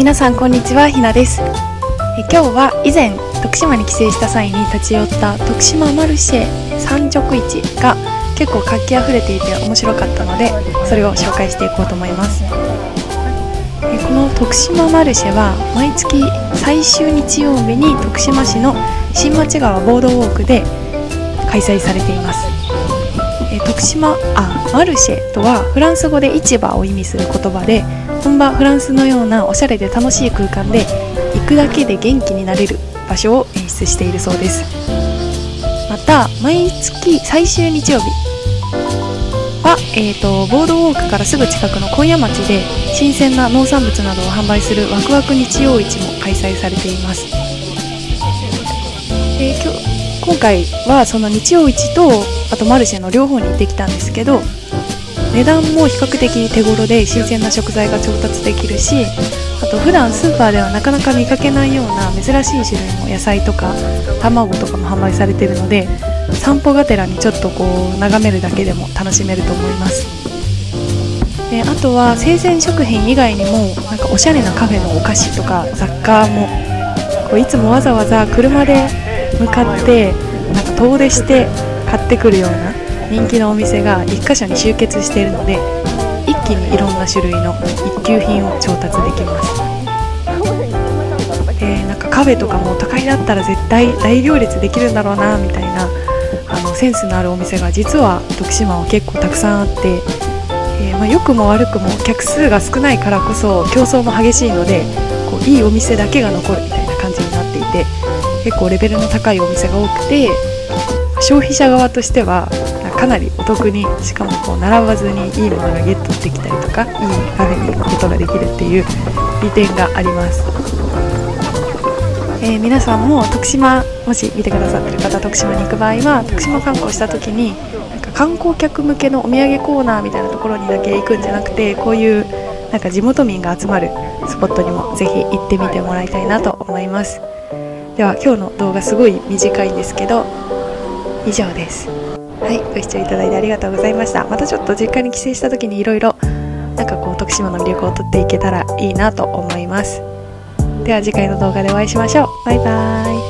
皆さんこんにちは、ひなです。今日は以前徳島に帰省した際に立ち寄った徳島マルシェ三直市が結構活気あふれていて面白かったので、それを紹介していこうと思います。この徳島マルシェは毎月最終日曜日に徳島市の新町川ボードウォークで開催されています。マルシェとはフランス語で市場を意味する言葉で、本場フランスのようなおしゃれで楽しい空間で行くだけで元気になれる場所を演出しているそうです。また毎月最終日曜日は、ボードウォークからすぐ近くの紺屋町で新鮮な農産物などを販売するワクワク日曜市も開催されています。今回はその日曜市とあとマルシェの両方に行ってきたんですけど、値段も比較的手頃で新鮮な食材が調達できるし、あと普段スーパーではなかなか見かけないような珍しい種類の野菜とか卵とかも販売されているので、散歩がてらにちょっとこう眺めるだけでも楽しめると思います。あとは生鮮食品以外にもなんかおしゃれなカフェのお菓子とか雑貨もこういつもわざわざ車で向かってなんか遠出して買ってくるような人気のお店が1か所に集結しているので、一気にいろんな種類の一級品を調達できます。なんかカフェとかも都会だったら絶対大行列できるんだろうなみたいなセンスのあるお店が実は徳島は結構たくさんあって、良くも悪くも客数が少ないからこそ競争も激しいので、こういいお店だけが残るみたいな感じになっていて、結構レベルの高いお店が多くて、消費者側としてはかなりお得に、しかもこう並ばずにいいものがゲットできたりとか、いいカフェに行くことができるっていう利点があります。皆さんも徳島、もし見てくださってる方、徳島に行く場合は徳島観光した時になんか観光客向けのお土産コーナーみたいなところにだけ行くんじゃなくて、こういうなんか地元民が集まるスポットにもぜひ行ってみてもらいたいなと思います。では今日の動画すごい短いんですけど以上です。はい、ご視聴いただいてありがとうございました。またちょっと実家に帰省した時にいろいろなんかこう徳島の魅力をとっていけたらいいなと思います。では次回の動画でお会いしましょう。バイバーイ。